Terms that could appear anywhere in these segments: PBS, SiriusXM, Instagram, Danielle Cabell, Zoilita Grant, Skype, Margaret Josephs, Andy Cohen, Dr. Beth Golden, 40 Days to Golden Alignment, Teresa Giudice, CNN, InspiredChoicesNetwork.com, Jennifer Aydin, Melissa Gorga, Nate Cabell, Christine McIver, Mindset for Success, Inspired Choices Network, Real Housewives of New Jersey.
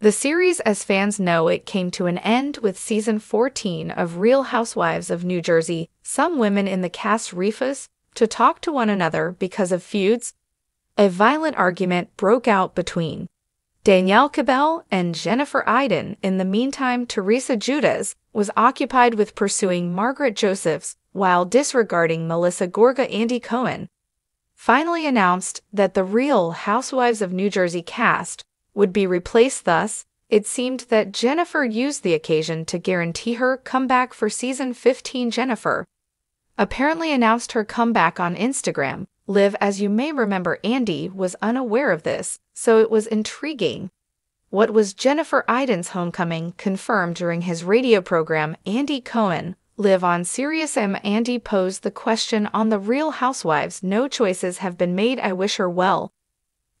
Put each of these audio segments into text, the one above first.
The series, as fans know it, came to an end with Season 14 of Real Housewives of New Jersey. Some women in the cast refused to talk to one another because of feuds. A violent argument broke out between Danielle Cabell and Jennifer Aydin. In the meantime, Teresa Giudice was occupied with pursuing Margaret Josephs while disregarding Melissa Gorga. Andy Cohen finally announced that the Real Housewives of New Jersey cast would be replaced. Thus, it seemed that Jennifer used the occasion to guarantee her comeback for Season 15. Jennifer apparently announced her comeback on Instagram Live. As you may remember, Andy was unaware of this, so it was intriguing. What was Jennifer Aydin's homecoming? Confirmed during his radio program, Andy Cohen, Live on SiriusXM, Andy posed the question on The Real Housewives. No choices have been made. I wish her well.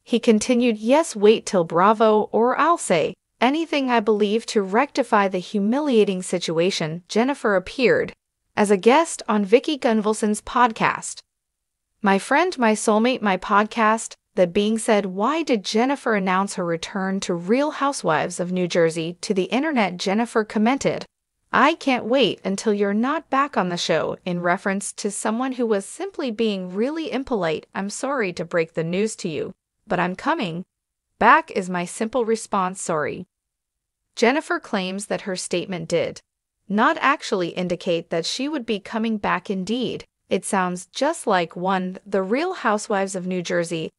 He continued, yes, wait till Bravo or I'll say anything I believe to rectify the humiliating situation. Jennifer appeared as a guest on Vicky Gunvalson's podcast, My Friend, My Soulmate, My Podcast. That being said, why did Jennifer announce her return to Real Housewives of New Jersey to the internet? Jennifer commented, I can't wait until you're not back on the show, in reference to someone who was simply being really impolite. I'm sorry to break the news to you, but I'm coming back is my simple response. Sorry. Jennifer claims that her statement did not actually indicate that she would be coming back. Indeed, it sounds just like one The Real Housewives of New Jersey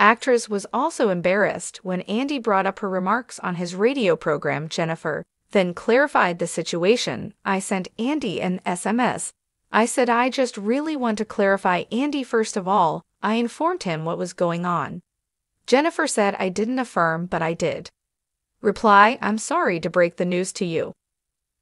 actress was also embarrassed when Andy brought up her remarks on his radio program. Jennifer then clarified the situation. I sent Andy an SMS. I said, I just really want to clarify, Andy. First of all, I informed him what was going on. Jennifer said, I didn't affirm, but I did reply, I'm sorry to break the news to you,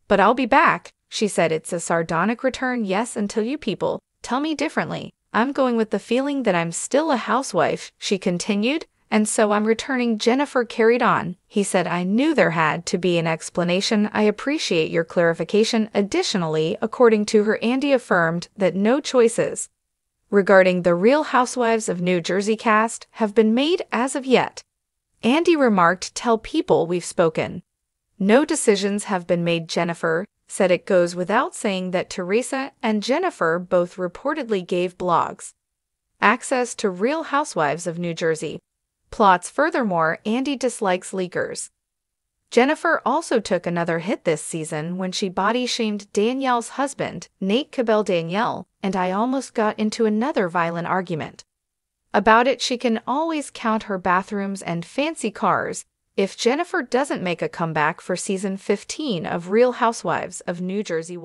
but I'll be back. She said, it's a sardonic return. Yes, until you people tell me differently, I'm going with the feeling that I'm still a housewife. She continued, and so I'm returning. Jennifer carried on. He said, I knew there had to be an explanation. I appreciate your clarification. Additionally, according to her, Andy affirmed that no choices regarding the Real Housewives of New Jersey cast have been made as of yet. Andy remarked, tell people we've spoken. No decisions have been made. Jennifer said, it goes without saying that Teresa and Jennifer both reportedly gave blogs access to Real Housewives of New Jersey plots. Furthermore, Andy dislikes leakers. Jennifer also took another hit this season when she body-shamed Danielle's husband, Nate Cabell. Danielle and I almost got into another violent argument about it. She can always count her bathrooms and fancy cars if Jennifer doesn't make a comeback for Season 15 of Real Housewives of New Jersey.